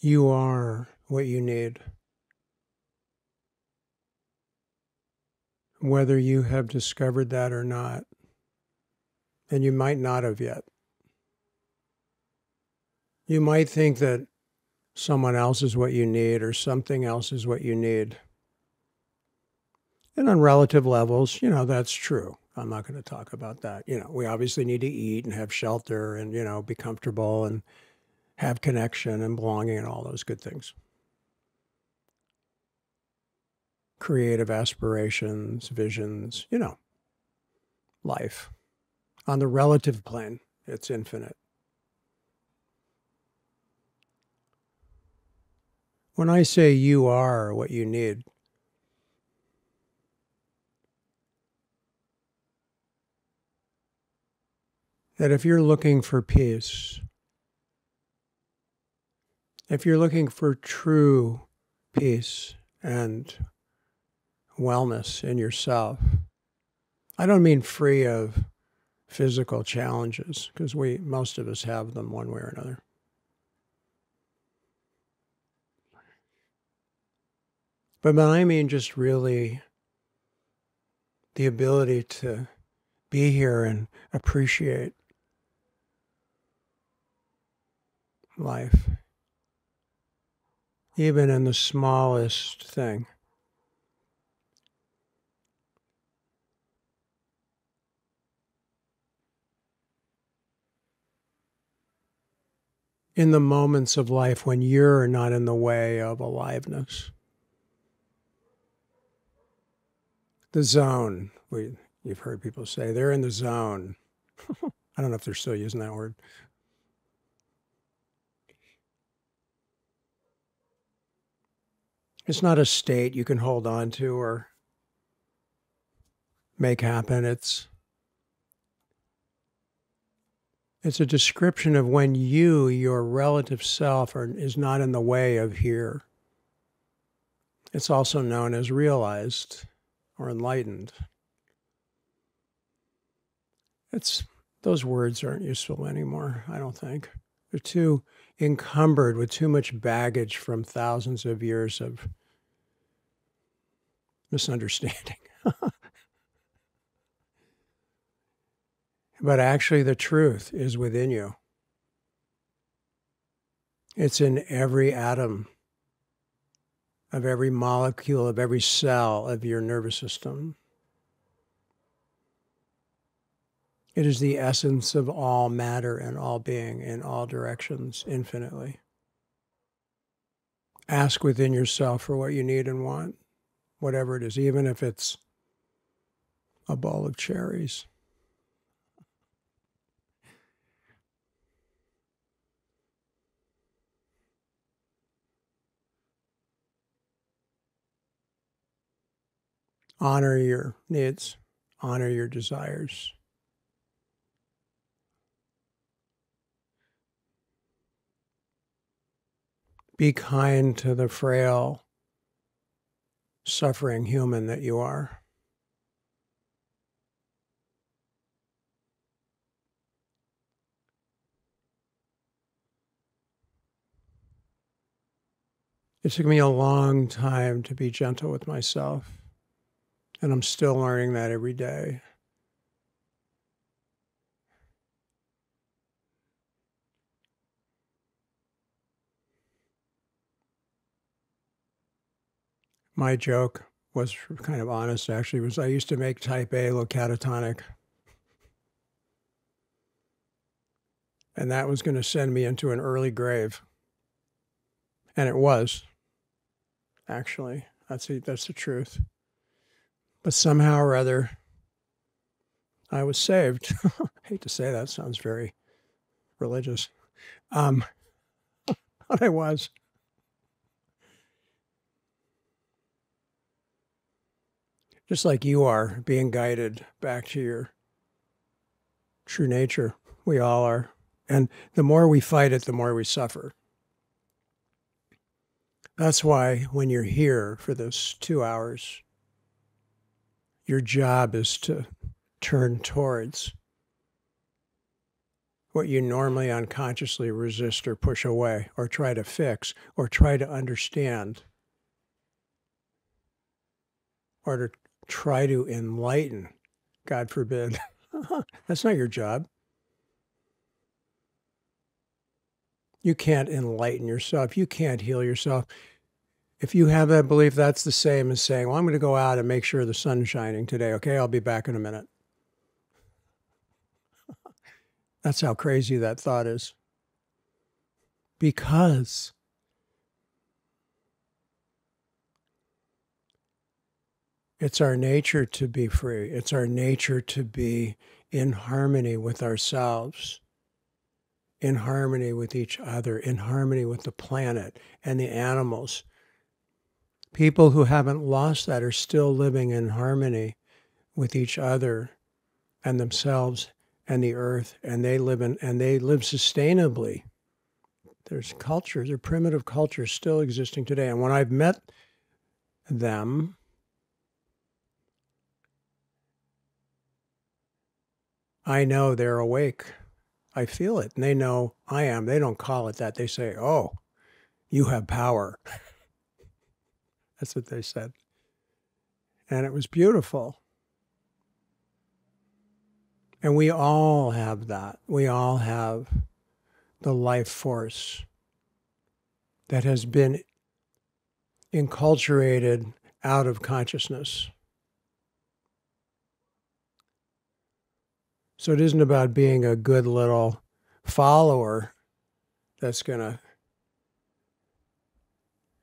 You are what you need. Whether you have discovered that or not, and you might not have yet. You might think that someone else is what you need or something else is what you need. And on relative levels, you know, that's true. I'm not going to talk about that. You know, we obviously need to eat and have shelter and, you know, be comfortable and have connection and belonging and all those good things. Creative aspirations, visions, you know, life. On the relative plane, it's infinite. When I say you are what you need, that if you're looking for peace, if you're looking for true peace and wellness in yourself, I don't mean free of physical challenges, because most of us have them one way or another. But I mean just really the ability to be here and appreciate life, even in the smallest thing. In the moments of life when you're not in the way of aliveness. The zone, you've heard people say, they're in the zone. I don't know if they're still using that word. It's not a state you can hold on to or make happen. It's a description of when you, your relative self, is not in the way of here. It's also known as realized or enlightened. Those words aren't useful anymore, I don't think. They're too encumbered with too much baggage from thousands of years of misunderstanding. But actually, the truth is within you. It's in every atom of every molecule of every cell of your nervous system. It is the essence of all matter and all being in all directions infinitely. Ask within yourself for what you need and want, whatever it is, even if it's a bowl of cherries. Honor your needs, honor your desires. Be kind to the frail, suffering human that you are. It took me a long time to be gentle with myself. And I'm still learning that every day. My joke was kind of honest, actually, was I used to make type A look catatonic. And that was going to send me into an early grave. And it was, actually. That's the truth. But somehow or other, I was saved. I hate to say that, sounds very religious. But I was. Just like you are, being guided back to your true nature. We all are. And the more we fight it, the more we suffer. That's why when you're here for this 2 hours, your job is to turn towards what you normally unconsciously resist or push away or try to fix or try to understand or to try to enlighten, God forbid. That's not your job. You can't enlighten yourself. You can't heal yourself. If you have that belief, that's the same as saying, well, I'm going to go out and make sure the sun's shining today, okay? I'll be back in a minute. That's how crazy that thought is. Because it's our nature to be free. It's our nature to be in harmony with ourselves, in harmony with each other, in harmony with the planet and the animals. People who haven't lost that are still living in harmony with each other and themselves and the earth, and they live sustainably. There's cultures, there are primitive cultures still existing today. And when I've met them, I know they're awake. I feel it, and they know I am. They don't call it that. They say, oh, you have power. That's what they said. And it was beautiful. And we all have that. We all have the life force that has been enculturated out of consciousness. So it isn't about being a good little follower that's going to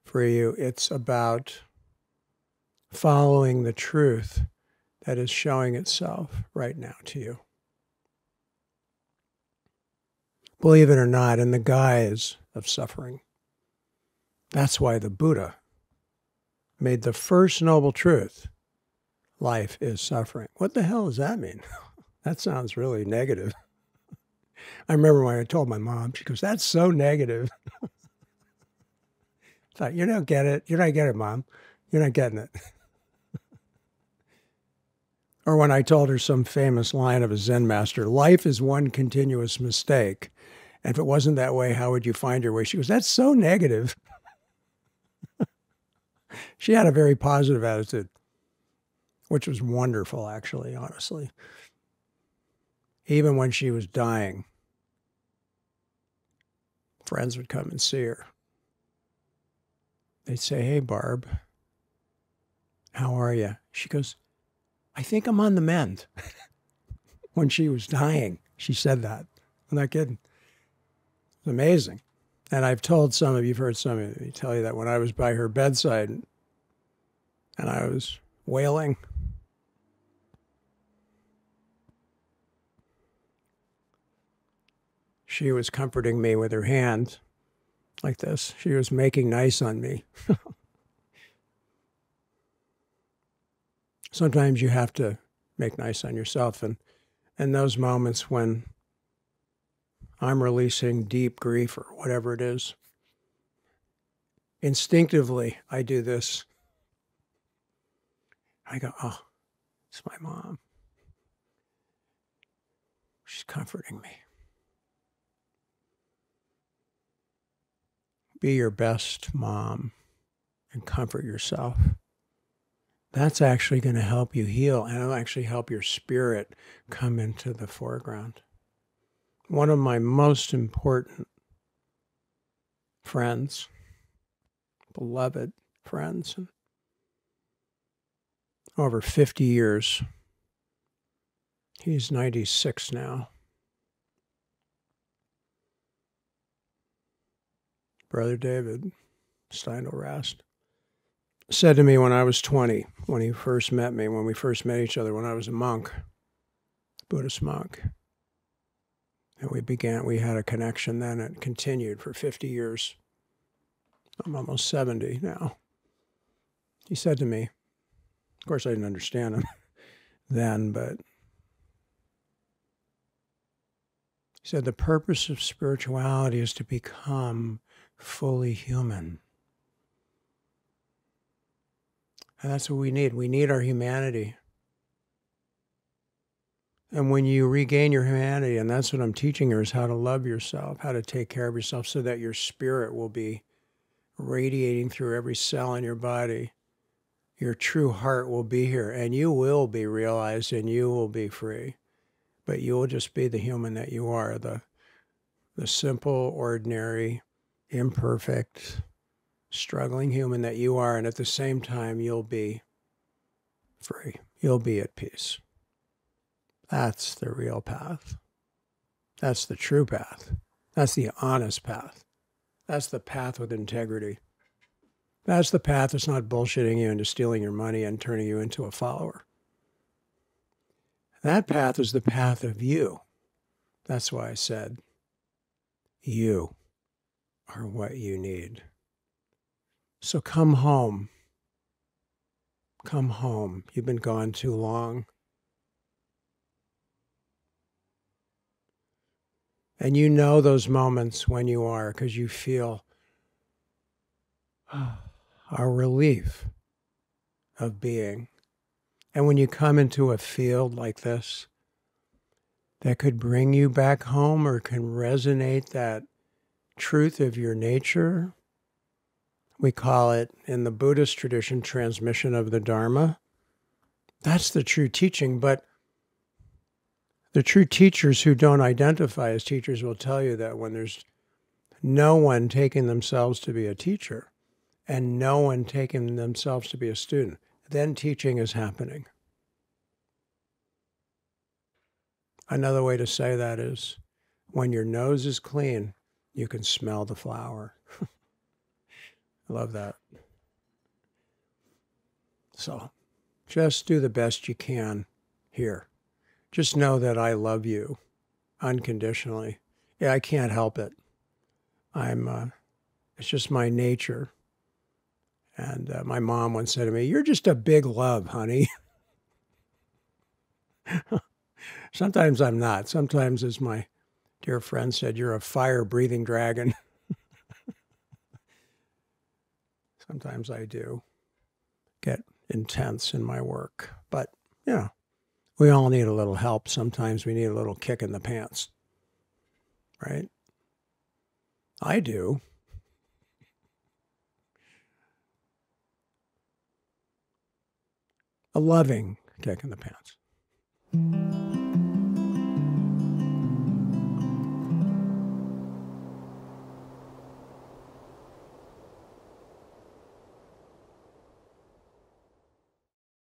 free you. It's about following the truth that is showing itself right now to you. Believe it or not, in the guise of suffering. That's why the Buddha made the first noble truth, life is suffering. What the hell does that mean? That sounds really negative. I remember when I told my mom, she goes, that's so negative. I thought, you don't get it. You don't get it, Mom. You're not getting it. Or when I told her some famous line of a Zen master, life is one continuous mistake. And if it wasn't that way, how would you find your way? She goes, that's so negative. She had a very positive attitude, which was wonderful, actually, honestly. Even when she was dying, friends would come and see her. They'd say, hey, Barb, how are you? She goes, I think I'm on the mend. When she was dying, she said that. I'm not kidding. It's amazing. And I've told some of you, you've heard some of me tell you that when I was by her bedside and I was wailing, she was comforting me with her hand like this. She was making nice on me. Sometimes you have to make nice on yourself. And those moments when I'm releasing deep grief or whatever it is, instinctively I do this. I go, oh, it's my mom. She's comforting me. Be your best mom and comfort yourself. That's actually going to help you heal, and it'll actually help your spirit come into the foreground. One of my most important friends, beloved friends, over 50 years, he's 96 now. Brother David Steindl-Rast said to me when I was 20, when he first met me, when we first met each other, when I was a monk, Buddhist monk, and we had a connection then. It continued for 50 years. I'm almost 70 now. He said to me, of course I didn't understand him then, but he said the purpose of spirituality is to become fully human. And that's what we need. We need our humanity. And when you regain your humanity, and that's what I'm teaching her, is how to love yourself, how to take care of yourself so that your spirit will be radiating through every cell in your body. Your true heart will be here, and you will be realized, and you will be free. But you will just be the human that you are, the simple, ordinary, imperfect, struggling human that you are, and at the same time, you'll be free. You'll be at peace. That's the real path. That's the true path. That's the honest path. That's the path with integrity. That's the path that's not bullshitting you into stealing your money and turning you into a follower. That path is the path of you. That's why I said, you are what you need. So come home. Come home. You've been gone too long. And you know those moments when you are, because you feel a relief of being. And when you come into a field like this, that could bring you back home or can resonate that truth of your nature, we call it, in the Buddhist tradition, transmission of the Dharma. That's the true teaching, but the true teachers who don't identify as teachers will tell you that when there's no one taking themselves to be a teacher and no one taking themselves to be a student, then teaching is happening. Another way to say that is when your nose is clean, you can smell the flower. I love that. So just do the best you can here. Just know that I love you unconditionally. Yeah, I can't help it. It's just my nature. And my mom once said to me, "You're just a big love, honey." Sometimes I'm not. Sometimes, as my dear friend said, "You're a fire-breathing dragon." Sometimes I do get intense in my work, but yeah. We all need a little help. Sometimes we need a little kick in the pants, right? I do. A loving kick in the pants.